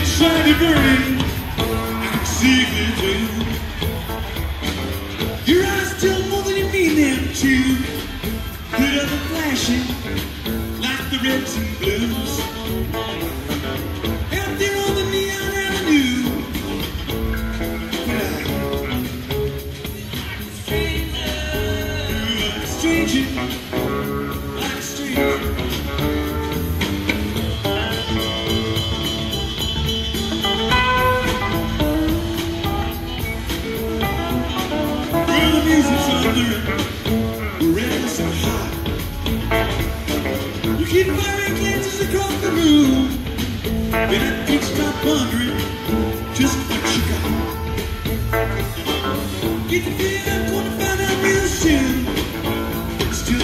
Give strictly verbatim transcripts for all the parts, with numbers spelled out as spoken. Shiny burning, I can see them too. Your eyes tell more than you mean them to. Good up and flashing, like the reds and blues. Out there on the neon avenue. Stranger, like a stranger, like a stranger. Keep firing glances across the room. And I can't stop wondering just what you got. Get the feeling I'm going to find out real soon. Still I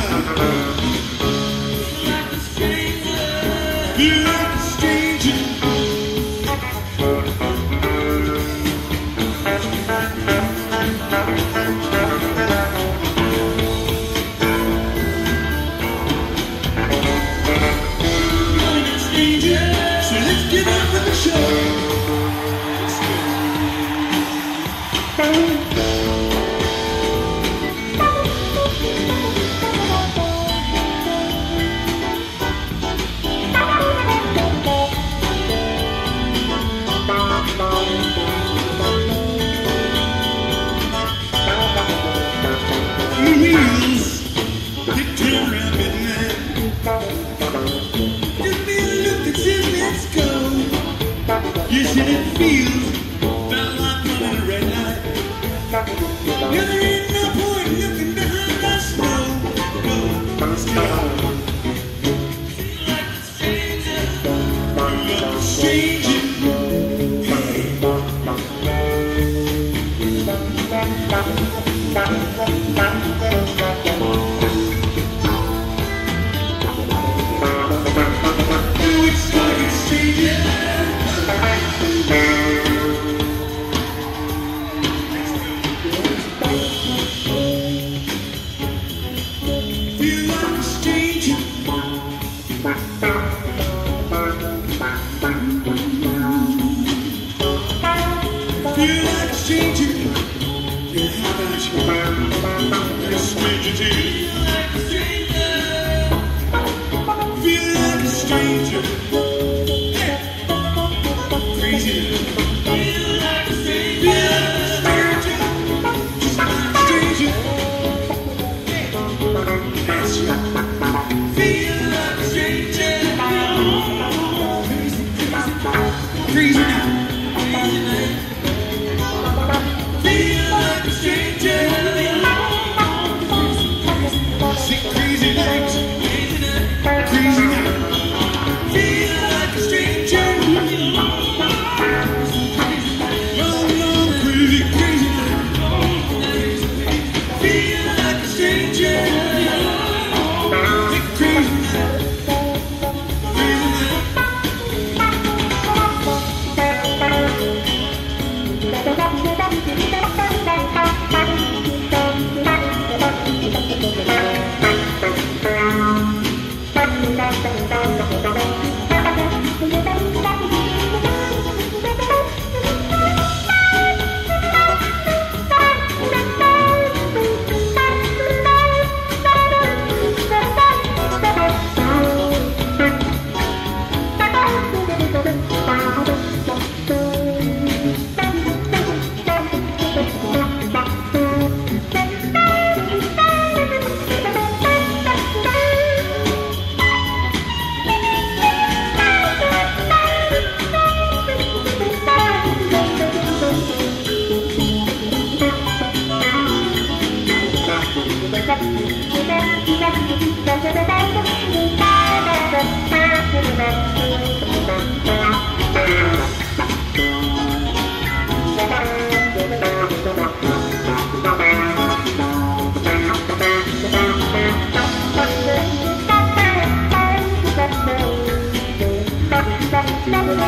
feel like a stranger. Feel like a stranger. Yes, and it feels about like running a red light. Now there ain't no point looking behind the snow. Go, still feel like a stranger. Feel like a stranger. Oh, it's like a stranger. Bye. Don't hurt me.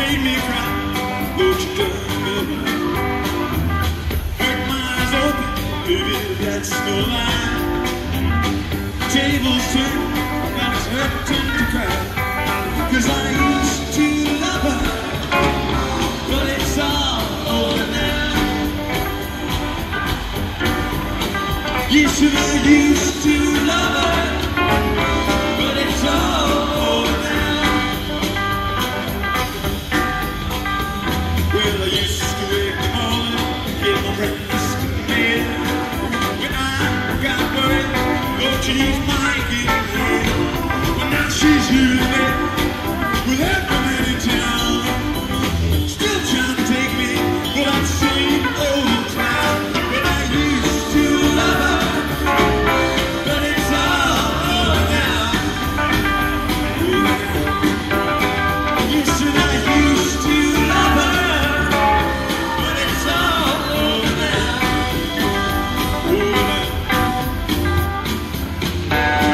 made me cry, but you done me right. Hurt my eyes open, baby, that's no lie. Tables turn, now it's her turn to cry, 'cause I used to love her, but it's all over now. Yes, I used to love her, she used my hand, but now she's using it with every man in town. Still trying to take me for that same old town. But I used to love her, but it's all over now. Yes, and I used to love her, but it's all over now. Yeah.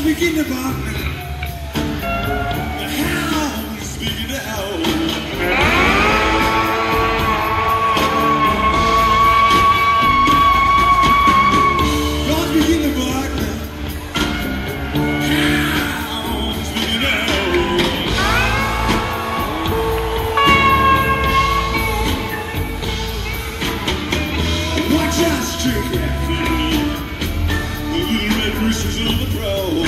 Speaking about me, the hell is speaking the hell. Don't begin about me, the hell is speaking the hell. Watch us, chicken, the little red roosters on the prowl.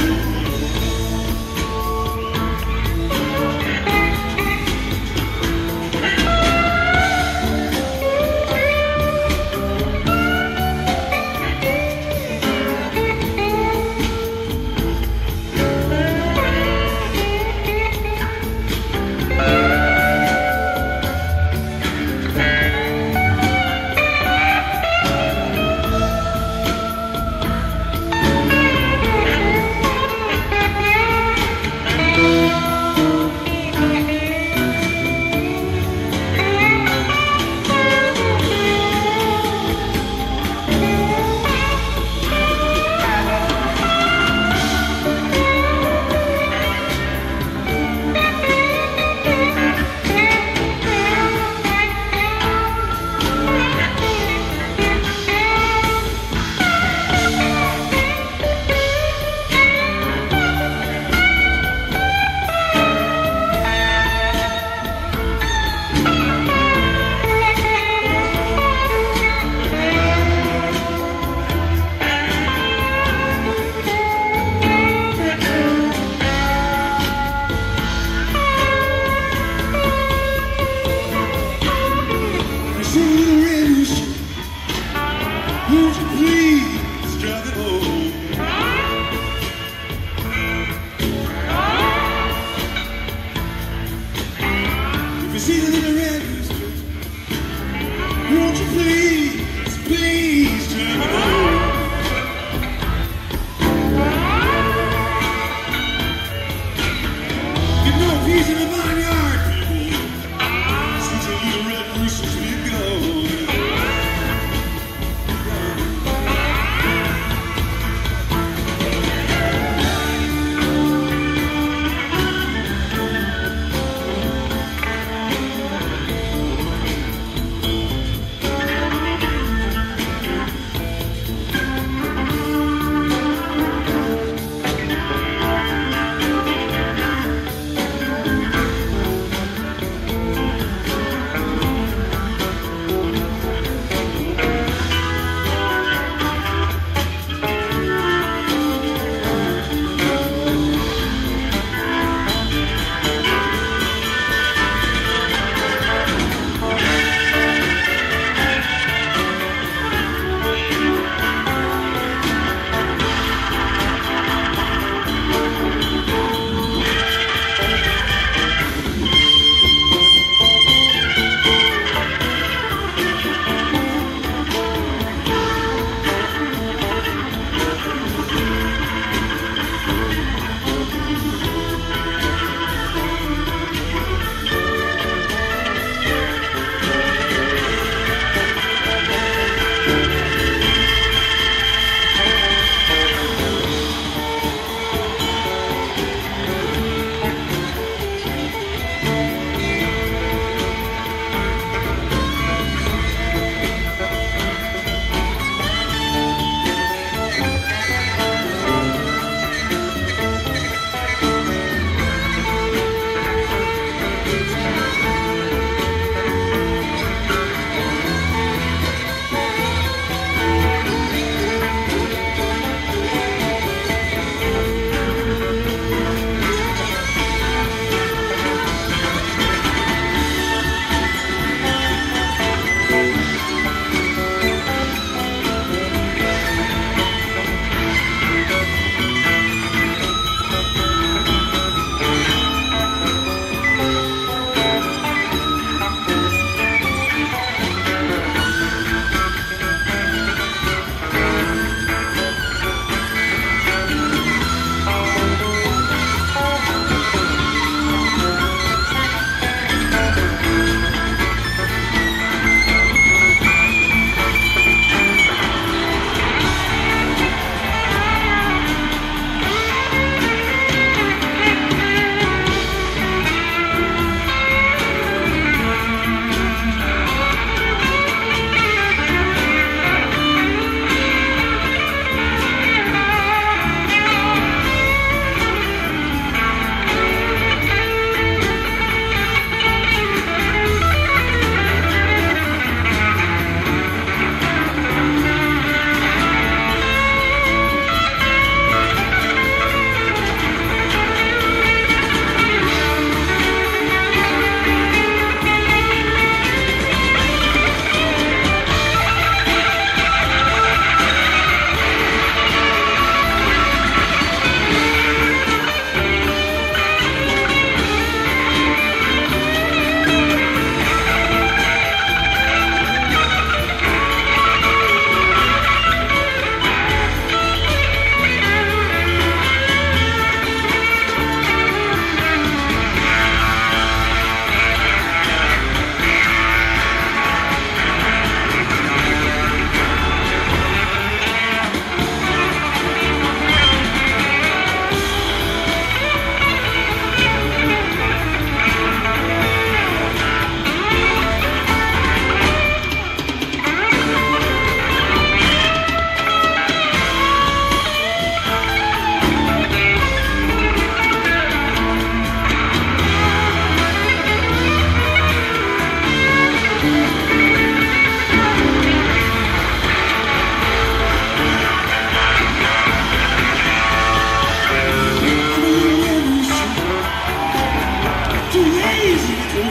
Just a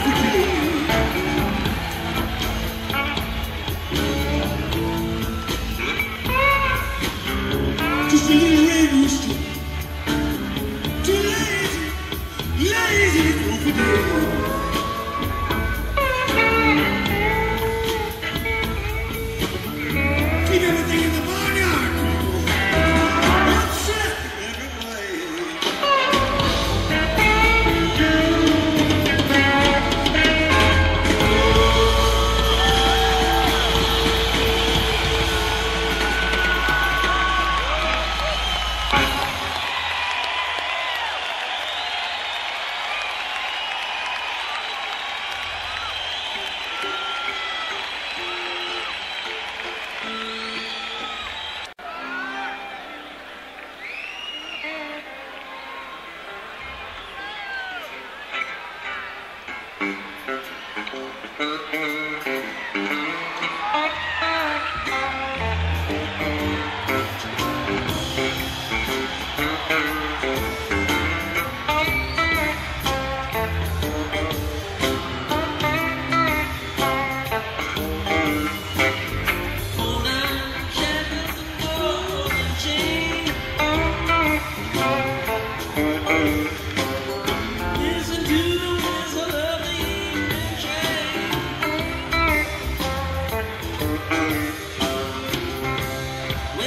little way to we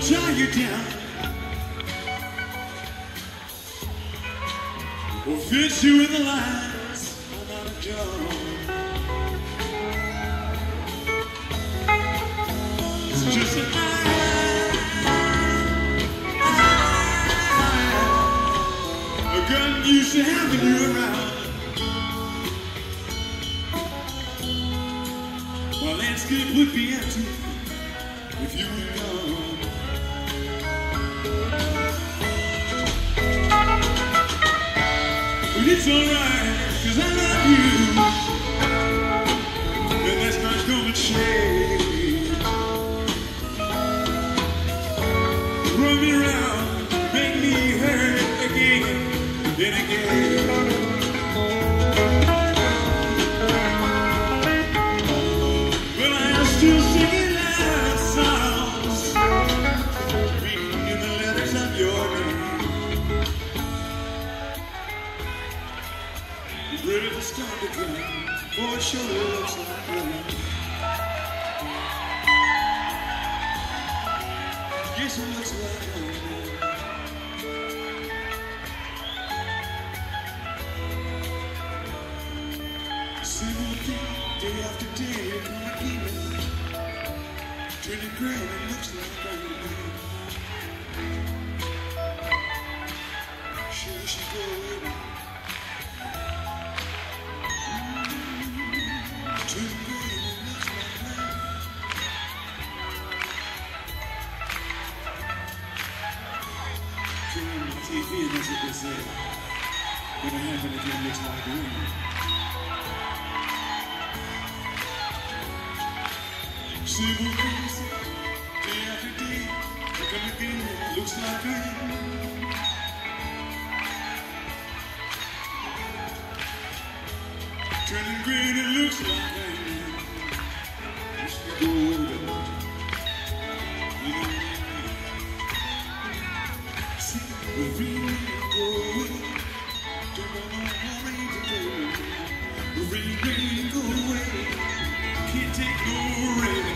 tie you down or fit you in the lines I'm out of job. It's just an eye, a gun used to having you around. My landscape would be empty if you were gone. But it's alright, cause I love you, and that's not common shade. Run me around, make me hurt again and again. But I'm still singing songs, written in the letters of your name. It's ready to start again, for it sure looks like love. Yes, it looks like love. Same old thing, day after day, you're gonna keep it. Pretty great, it looks like I'm in. She wishes she'd go away. Pretty great, it looks like I'm in. Turn on the T V and that's what they say. Gonna happen again, looks like I'm in. Same old things, day after day, I come again, it looks like rain. Turning green, it looks like rain. Wish we go over. See, we really go away. Don't wanna worry today. We really, really go away. Can't take no rain.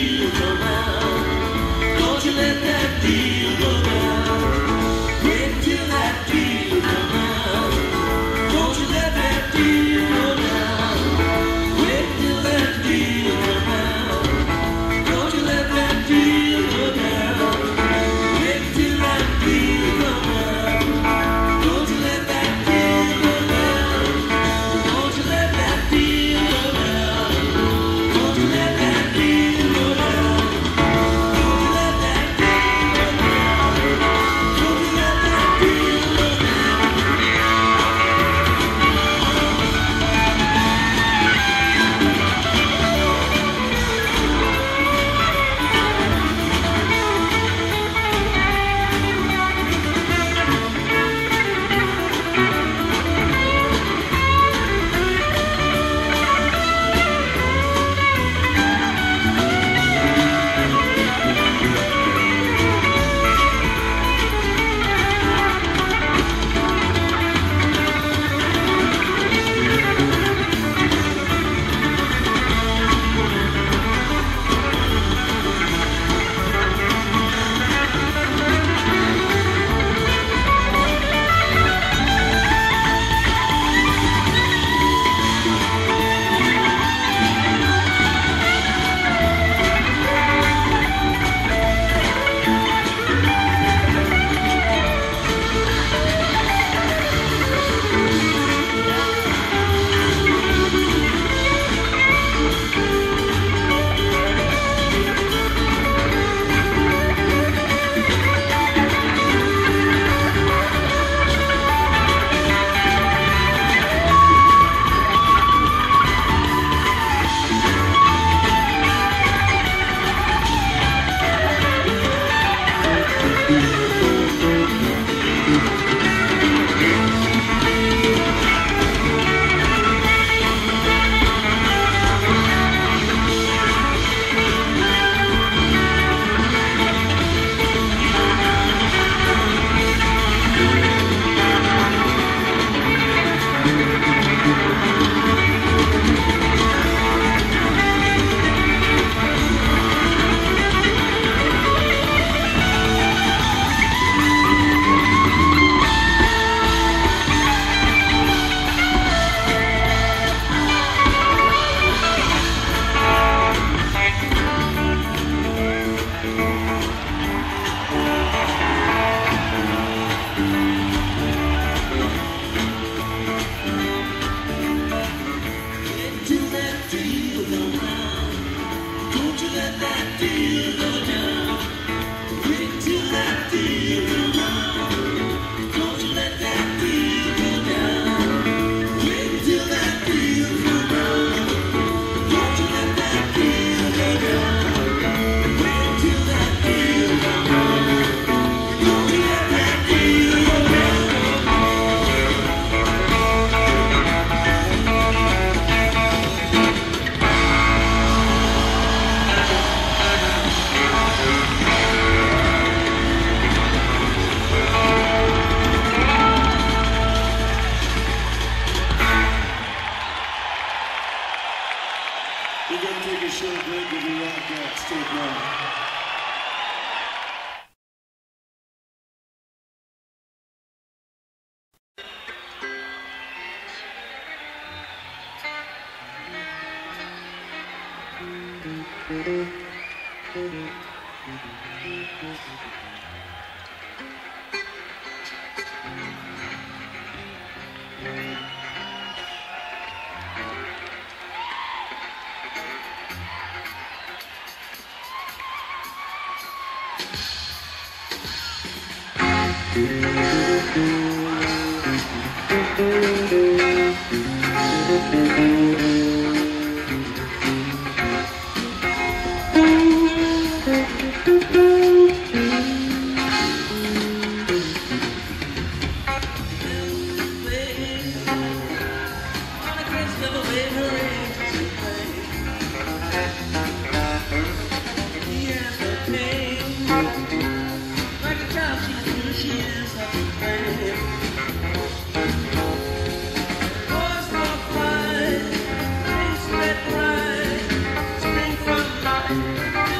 deal go round. Don't you let that deal go round. Wait till that deal go round. Don't you let that deal go round. Wait till that deal go round. Don't you let that deal go round. Wait till that deal go round. Don't you let that deal go round. Don't you let that deal go round. Don't you let that deal. We're going to take a short break. We'll be right back. Stay tuned. Thank you.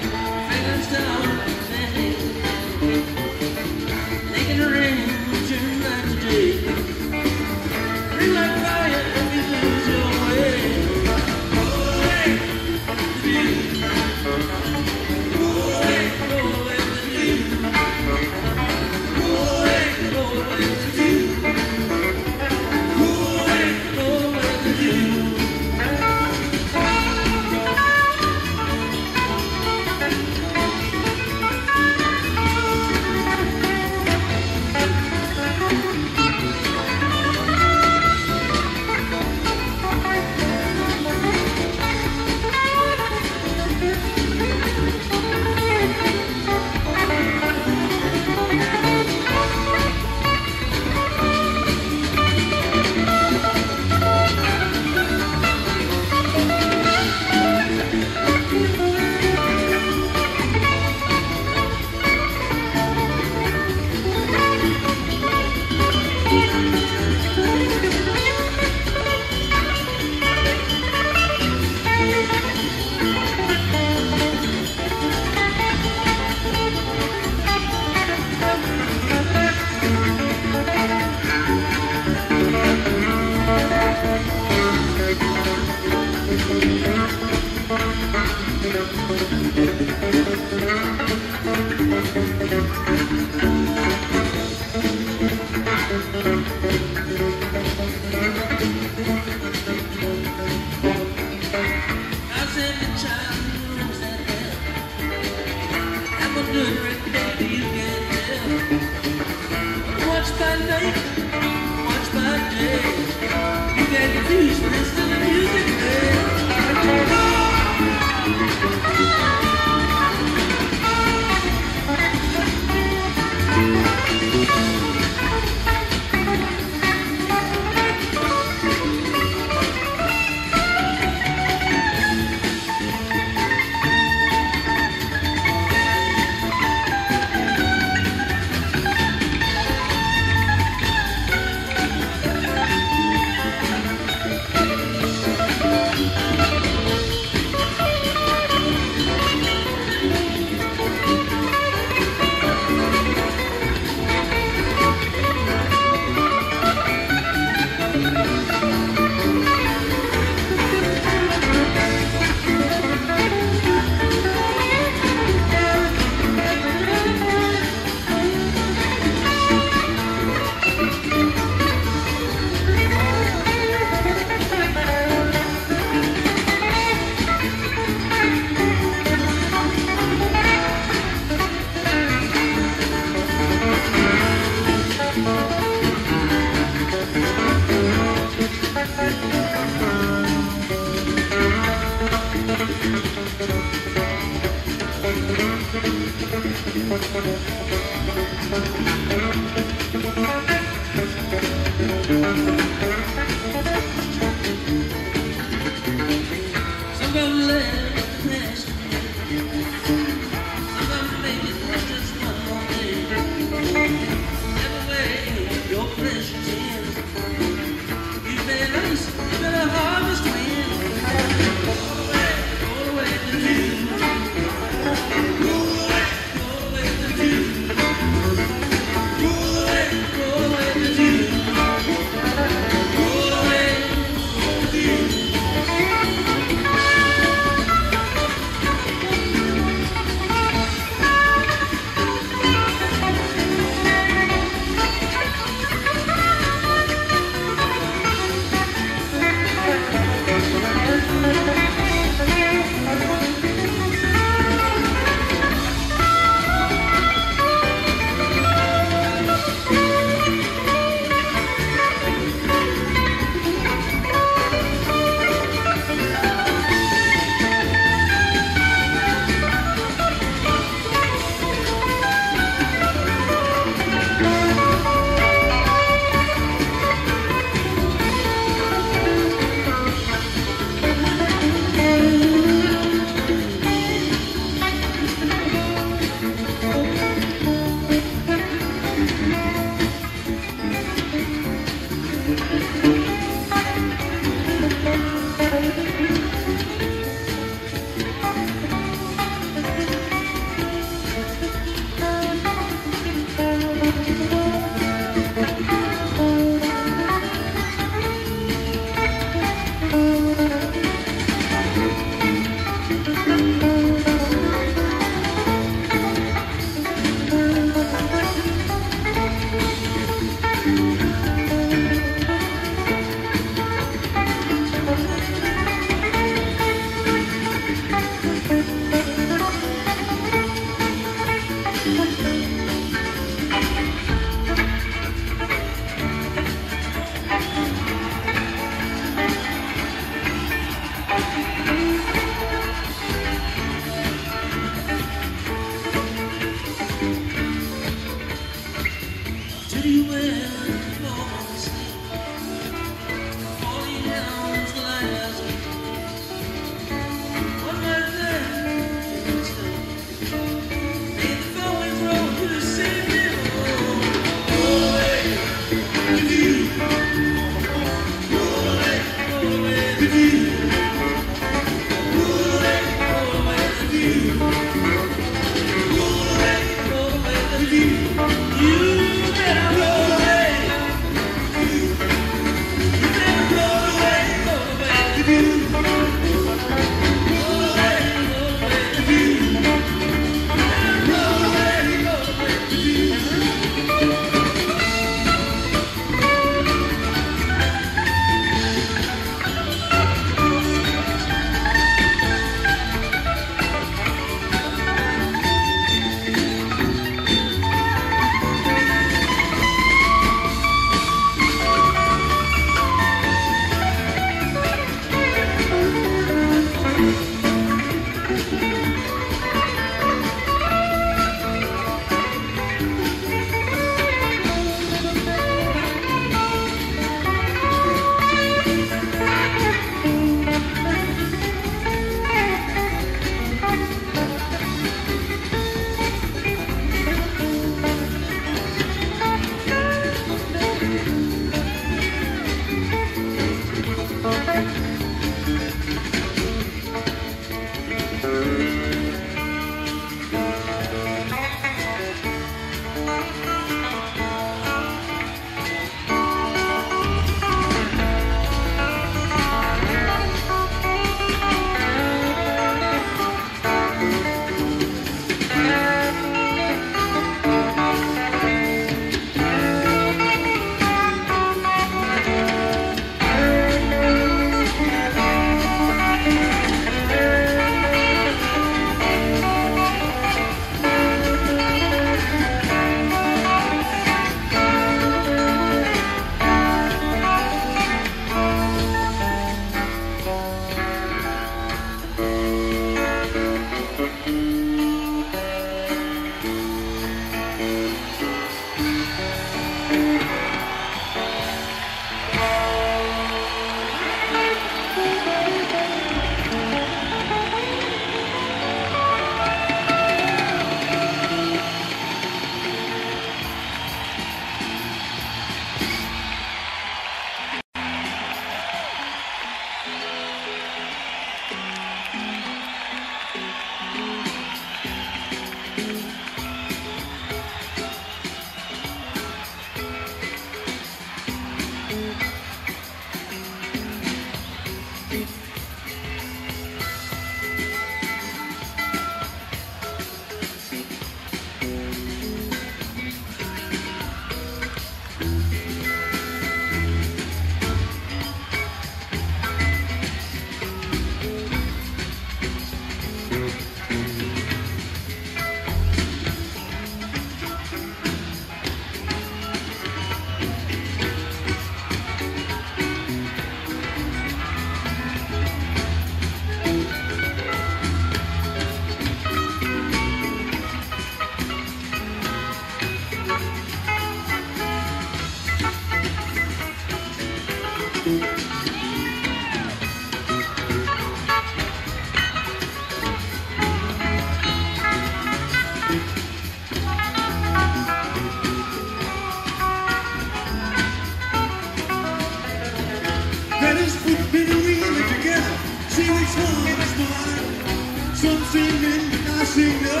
Let us put in a wheel together, see which one is mine. Some sing in, but I sing no,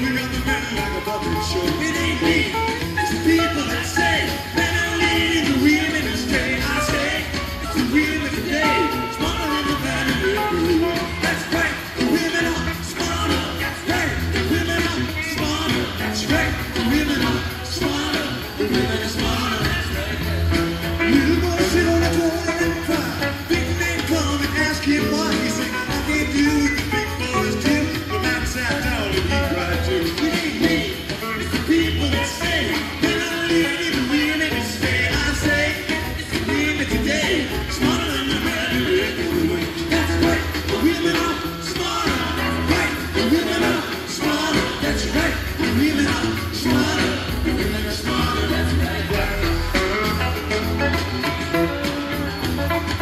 moving up the middle like a puppet show. It ain't me, it's the people that say, man, I lead in the wheel and it's day. I say, it's the wheel of the day, smaller than the man in the world. That's right, the women are smarter, that's right, the women are smarter, that's right, the women are smarter, the women are smarter, that's right. Little boy sit on the corner and cry, big man come and ask him why. He said, I can't do what the big boys do. The man sat down and he cried too. It ain't me, it's the people that say, when I lead in the wheel and it's fair. I say, it's the women today, smarter than the man who led the way. That's right, the women are smarter, that's right, the women are smarter, that's right, the women are smarter, the women are smarter, that's right.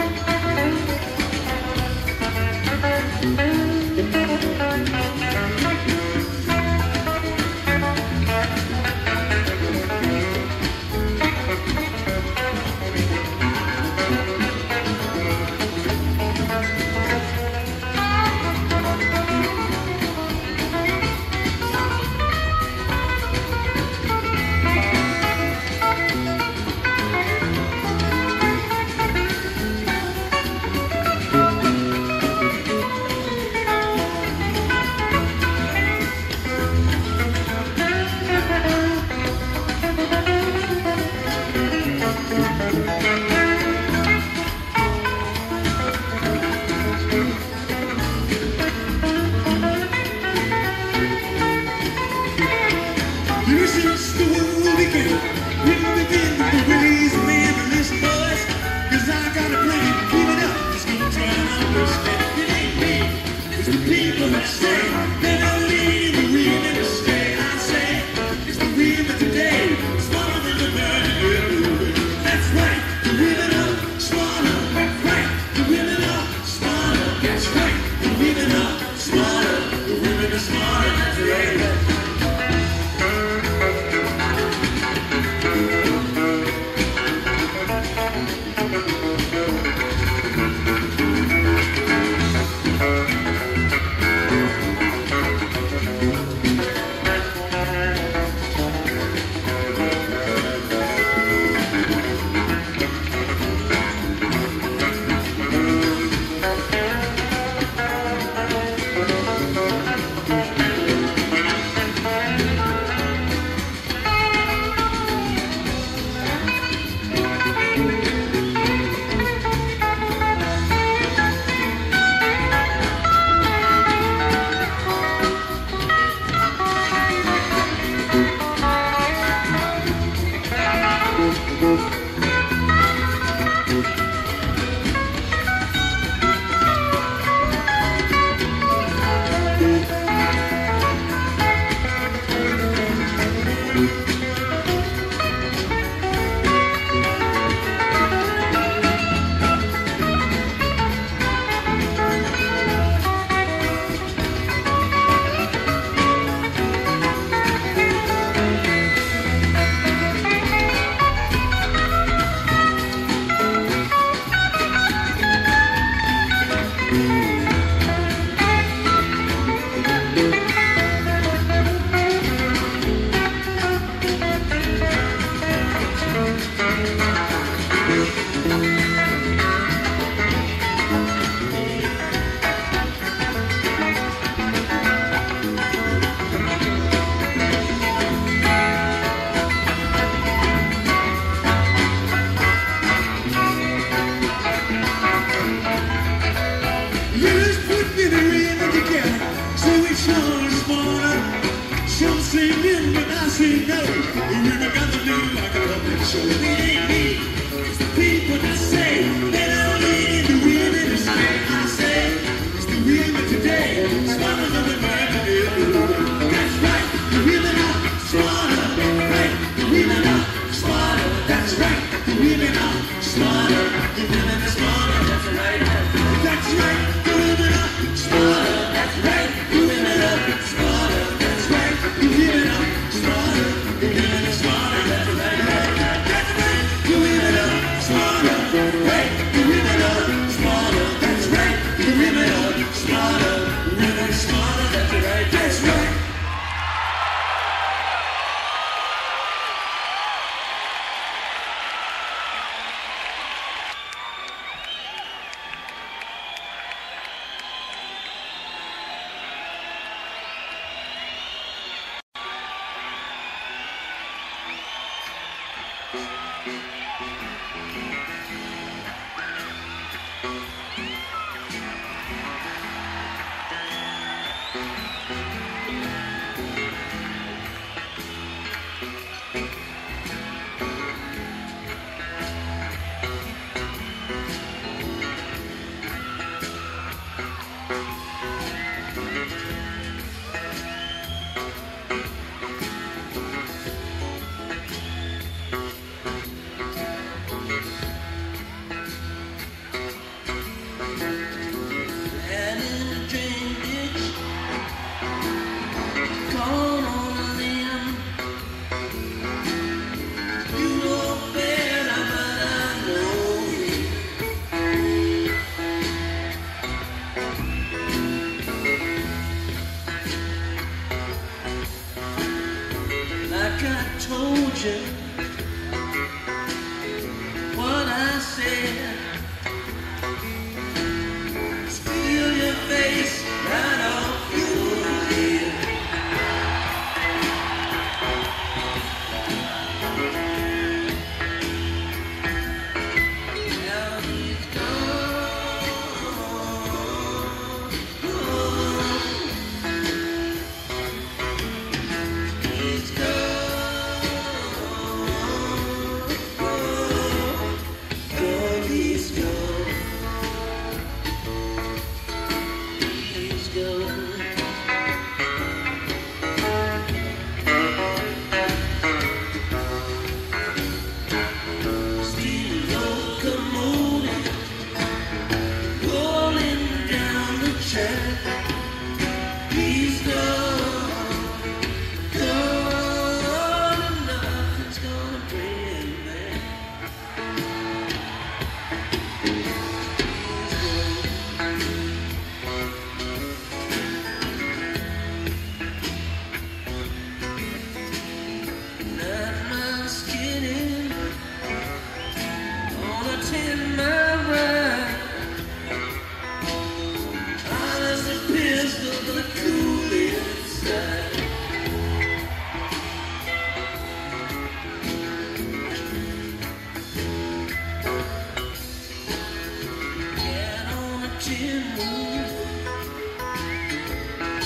Show me, it's the people that say.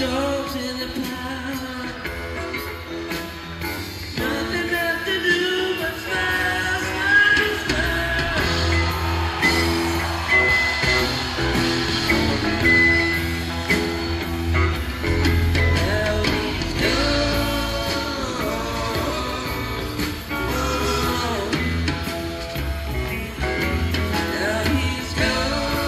Dogs in the pound. Nothing left to do but smile, smile, smile. Now he's gone. Whoa. Now he's gone. Whoa.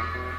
You.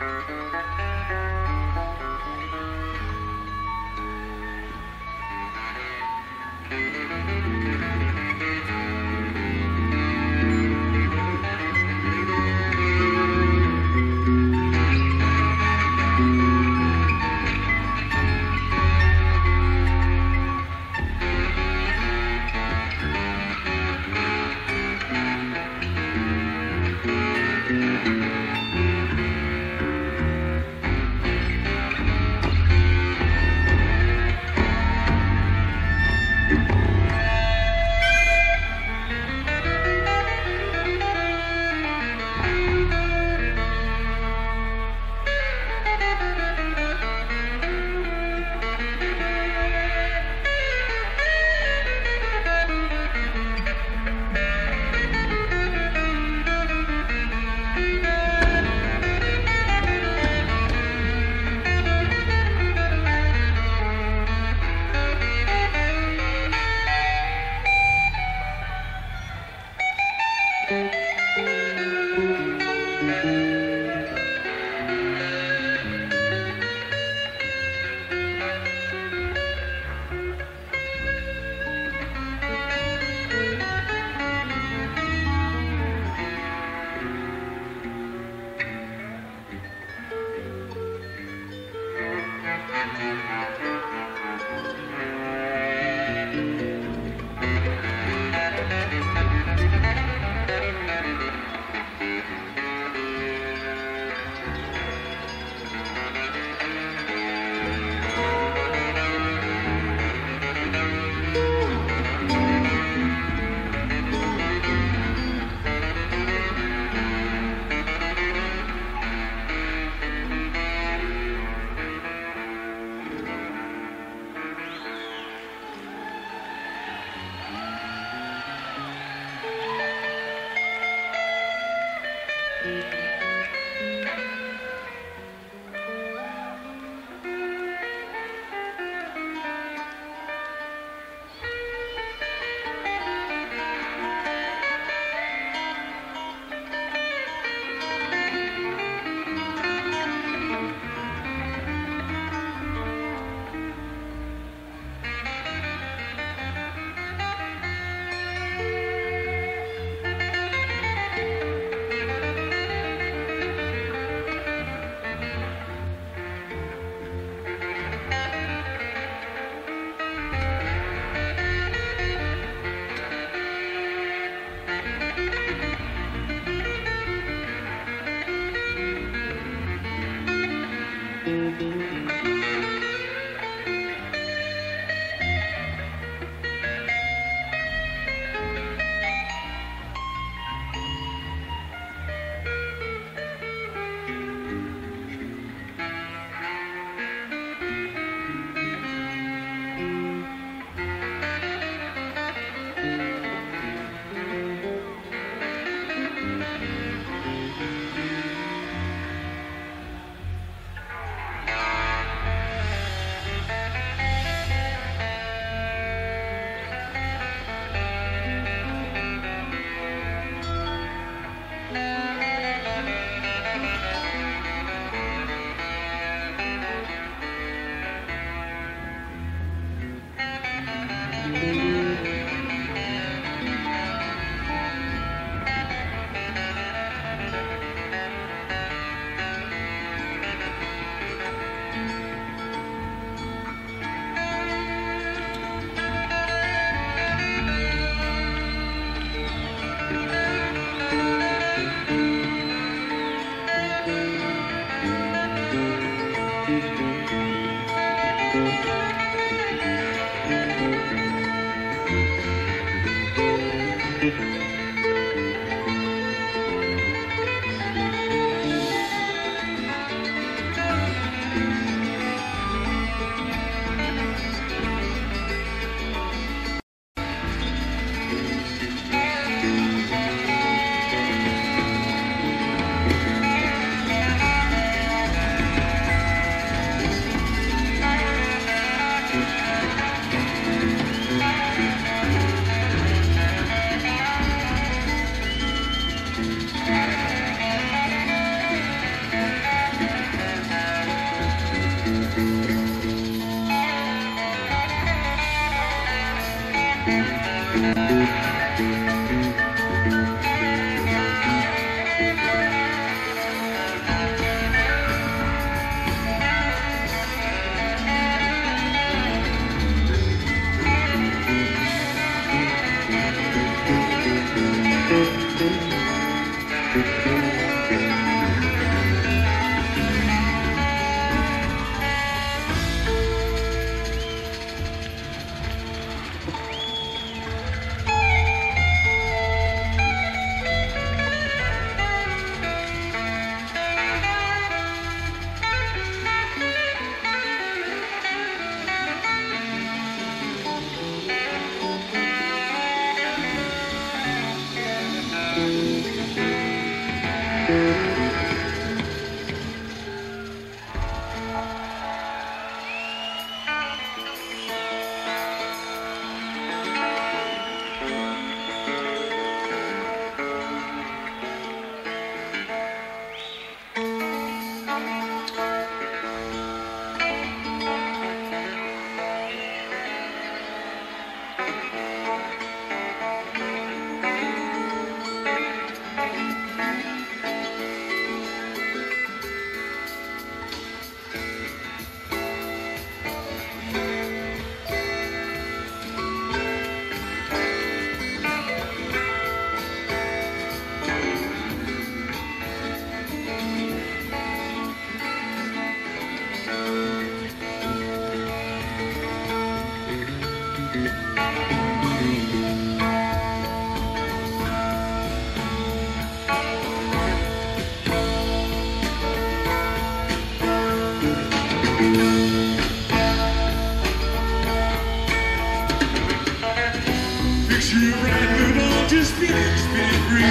sure I could all just be spinning free,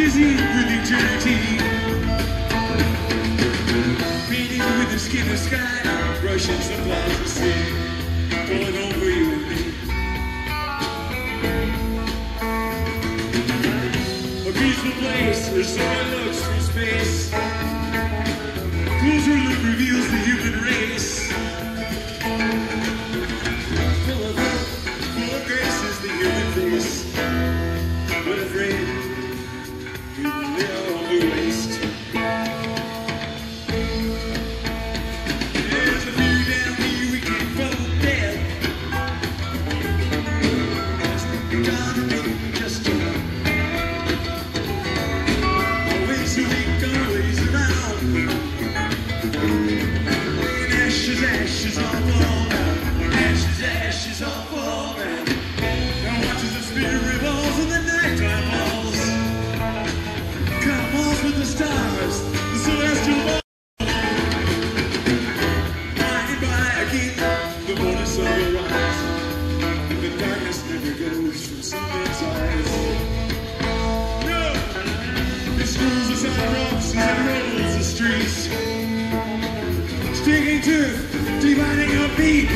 dizzy with eternity, meeting with the skin of sky, rushing to the sea, falling over you and me. A peaceful place where someone looks from space. Closer look reveals the human race. Sticking to, dividing our feet.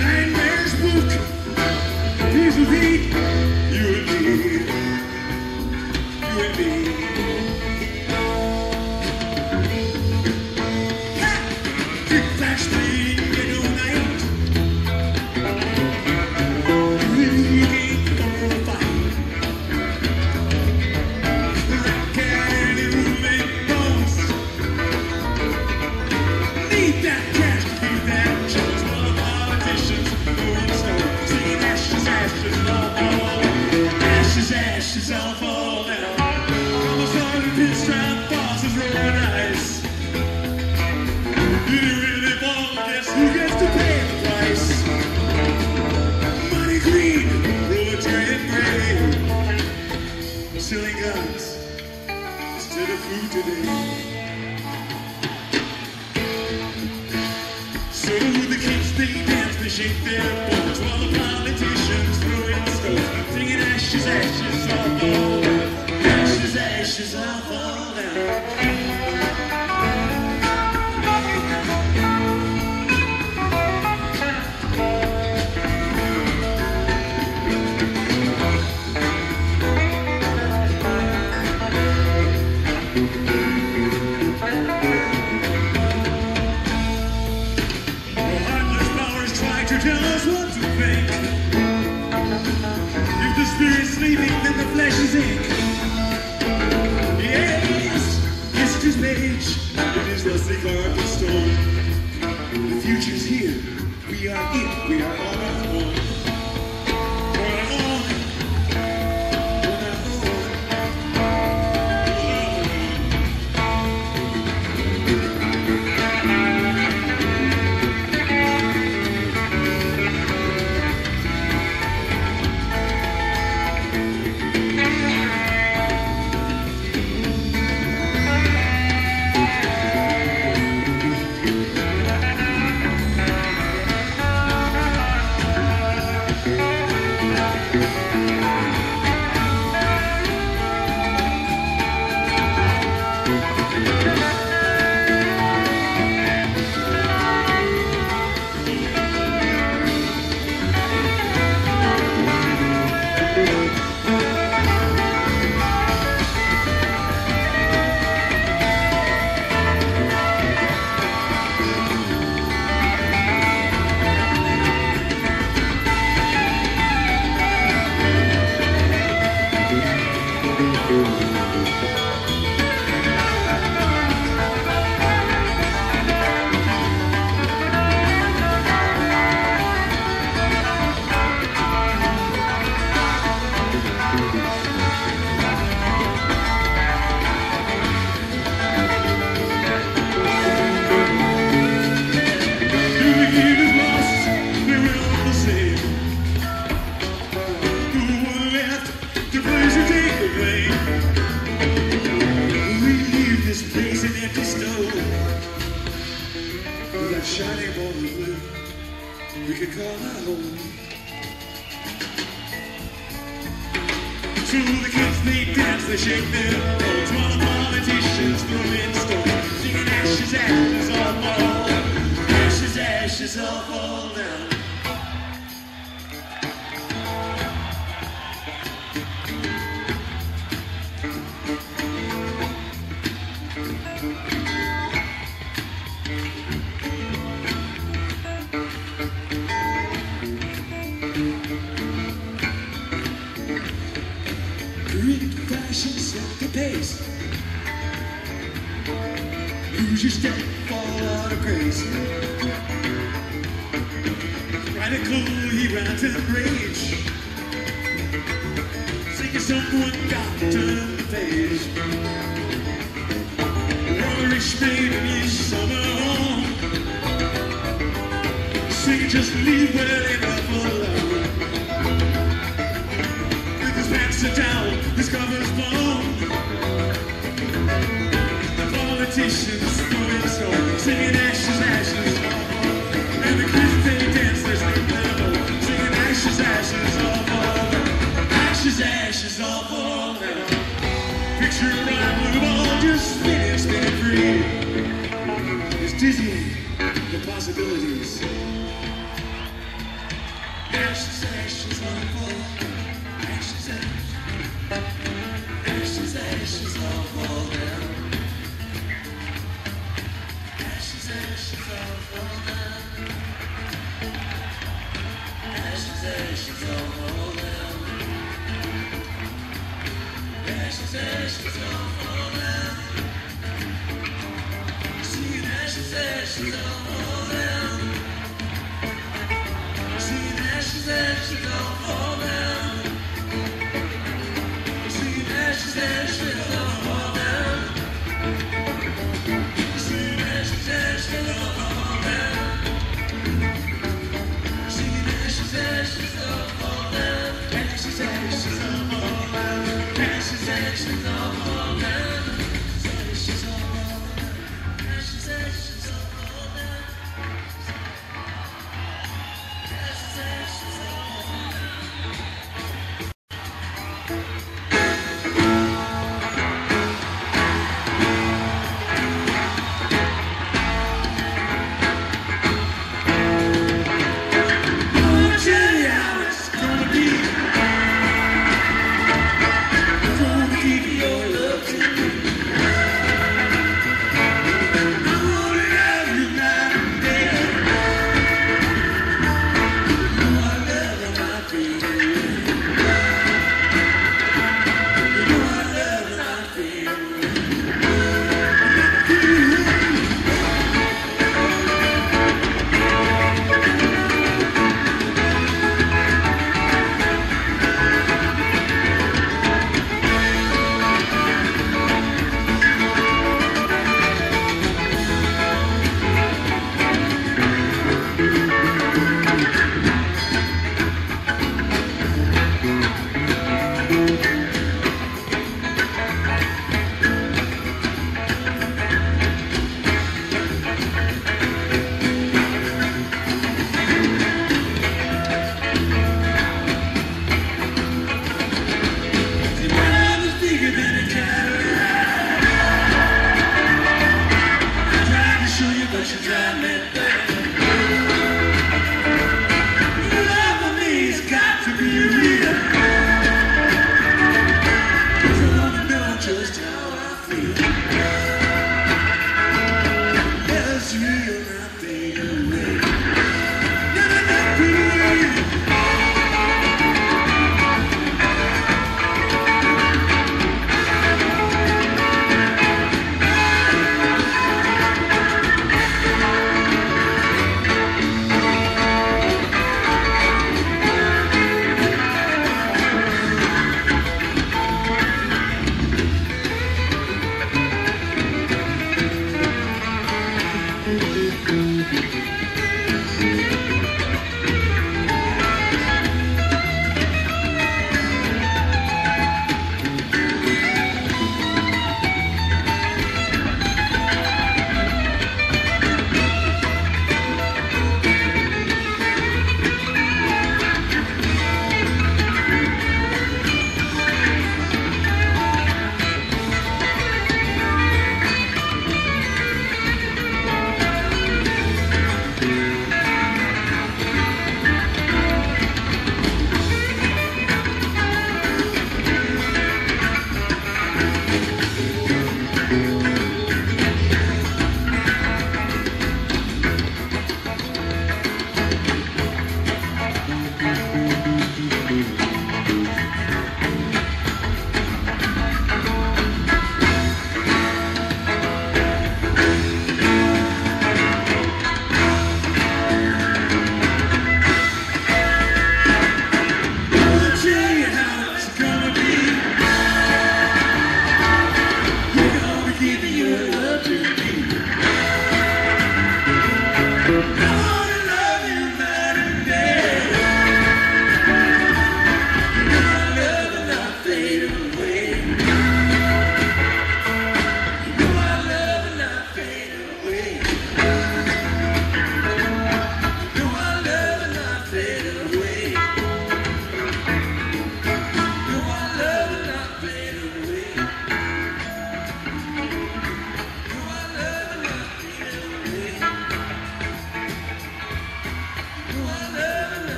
Nightmares book, peace of heat. You and me, you and me. Ha! Tic-tac speed midnight. Leading for a fight. Racket and roommate bones. Ashes all fall down from a sun and pinstripe bosses rolling ice. Did it really fall? Guess who gets to pay the price? Money green, military and brave, selling guns instead of food today. So with the kids they dance, they shake their bones while the politicians throwing stones, singing ashes, ashes. Ashes, ashes, I'll fall down. The future's here. We are it. We are on our own. On our own. On our Who's your step fall out of grace? Radical, he ran to the rage, thinking someone got to the page. You're a rich man in your summer home, singing just leave where they left alone. With his pants are down, his cover's blown. Politicians throwing stones, singing ashes, ashes, all. And the kids they dance, they like level, singing ashes, ashes, all fall. Ashes, ashes, all fall down. Picture a rival of all just spinning, spinning free. It's dizzying, the possibilities. Ashes, ashes, all fall. Ashes, ashes, ashes, ashes, all fall down. Ashes all fall down. Ashes, ashes all fall down. Ashes, ashes all fall down. See ashes, ashes all fall down. See ashes, ashes all fall down. See ashes, ashes all fall down. Ashes, ashes, all fall down. Singing ashes, ashes, all fall down. Ashes, ashes, all fall down. Ashes, ashes, all fall down. Ashes, all fall down. Ashes, ashes, all fall down. Ashes, ashes, all fall down.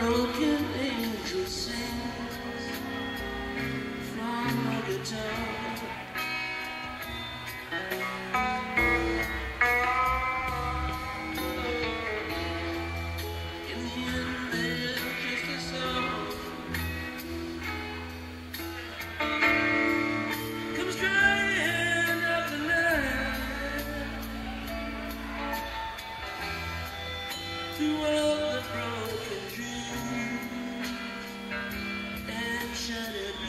broken angel sings from a guitar. In the end they're just a song. Comes crying out the night to all the broken dreams and shattered dreams.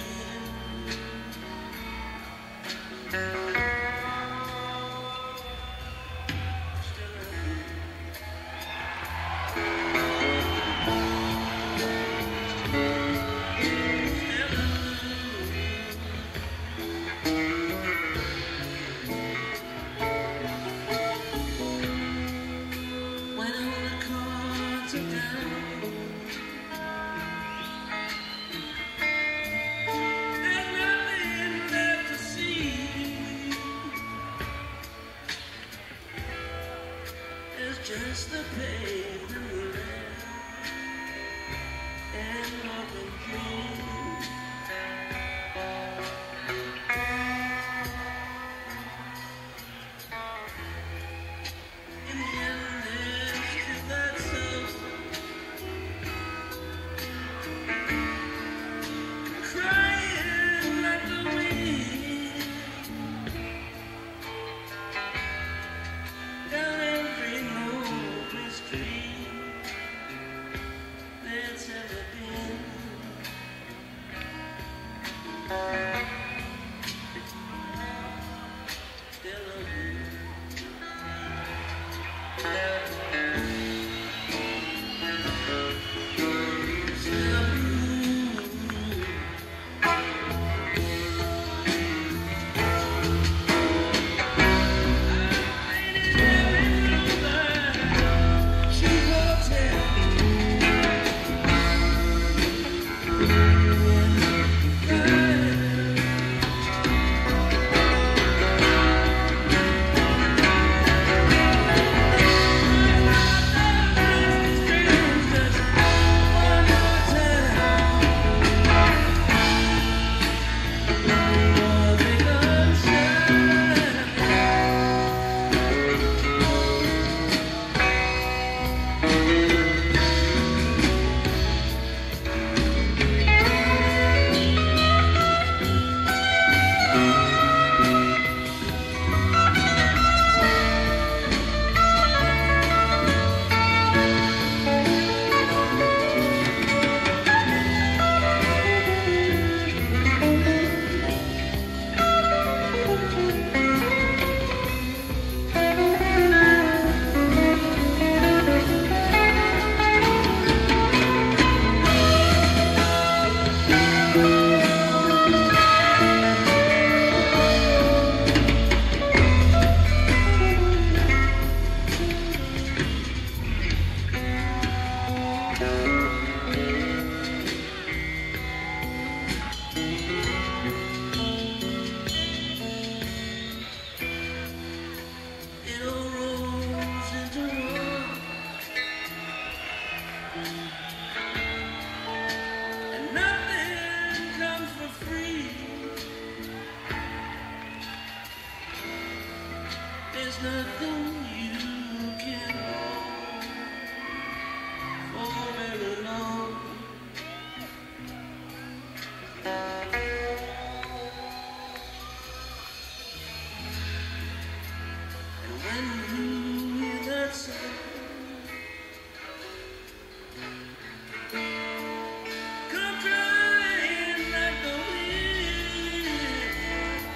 Just the pavement and open dreams. In the end, there's that song crying like the wind down every night. That's ever been. Still blue. Still there's nothing you can hold for very long. And when you hear that sound, come crying like the wind.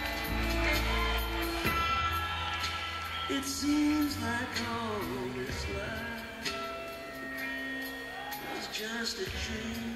It seems like all this life was just a dream.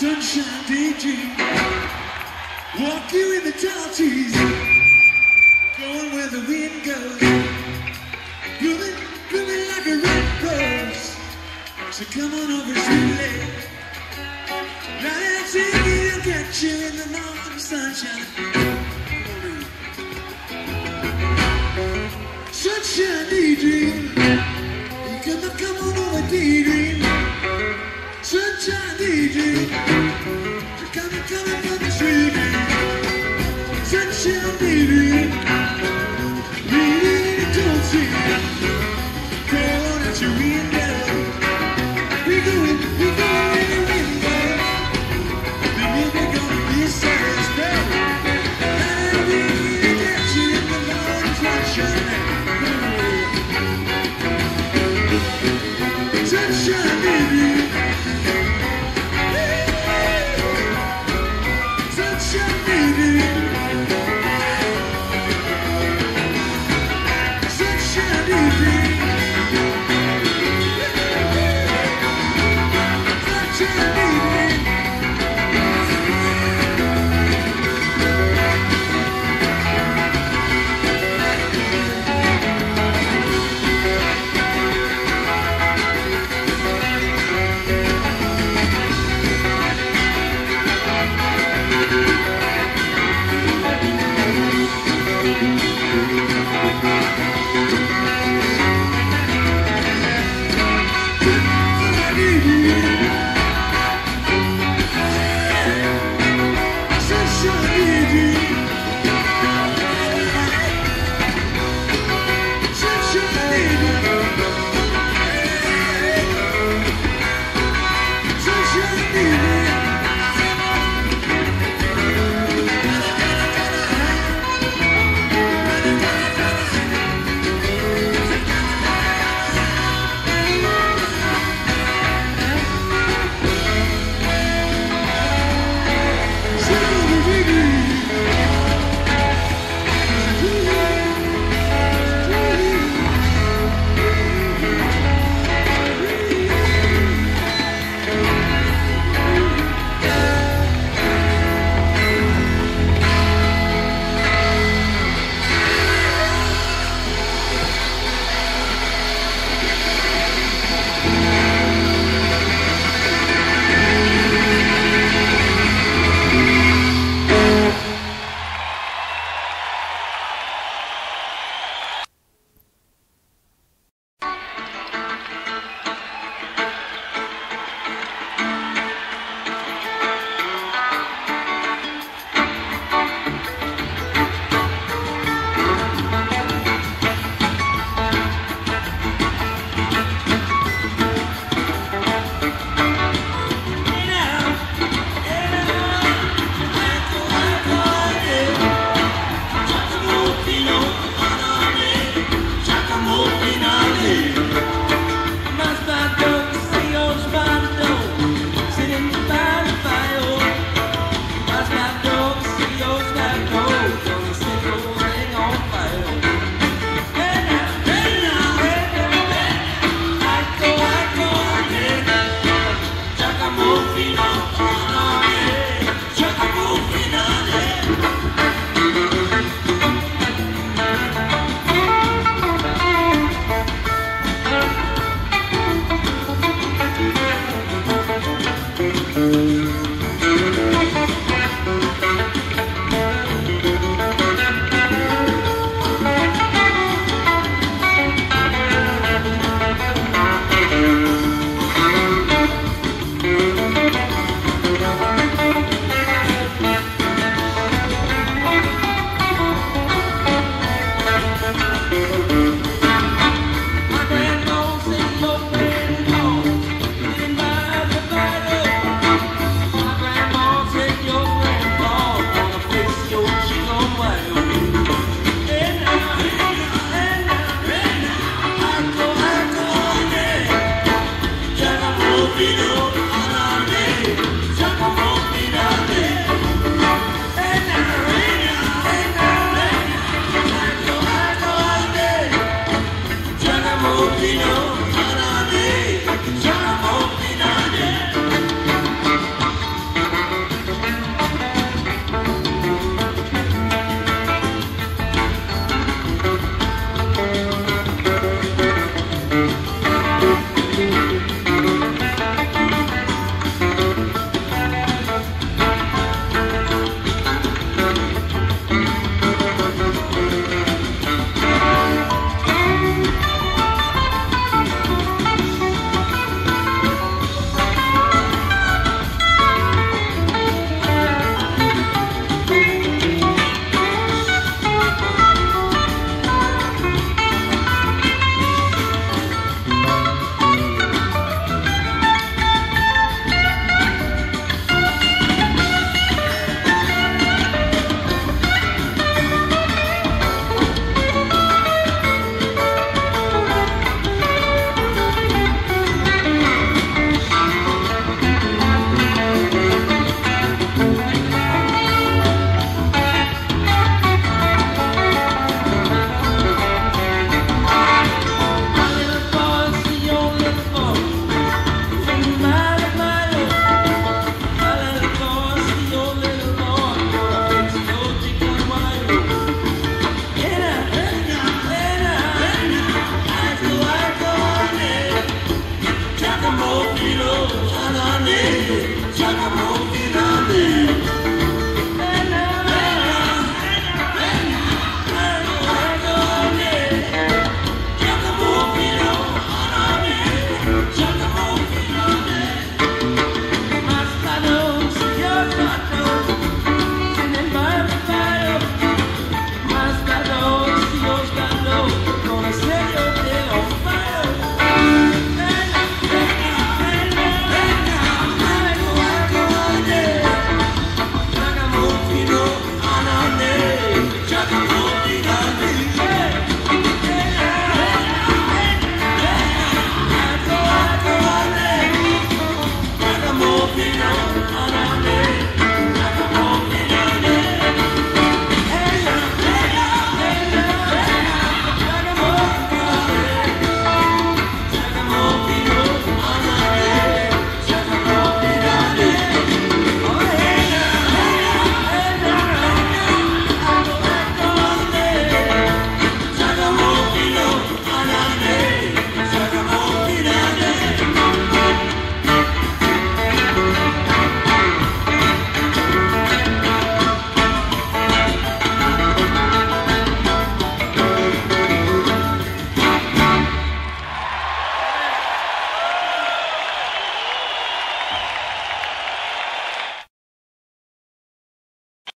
Sunshine daydream, walk you in the tall trees, going where the wind goes, blooming, blooming like a red rose. So come on over, sweetie, life's easy, it'll catch you in the morning sunshine. Sunshine daydream, come on, come on over, daydream. Sunshine daydream, you're coming, coming from the street. Sunshine daydream, reading a cold street. Going out your window, we're going, we're going in the window. The window gonna be satisfied. I'll be in the kitchen in the morning sunshine. Sunshine daydream.